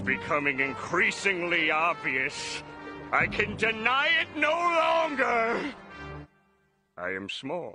It's becoming increasingly obvious. I can deny it no longer. I am small.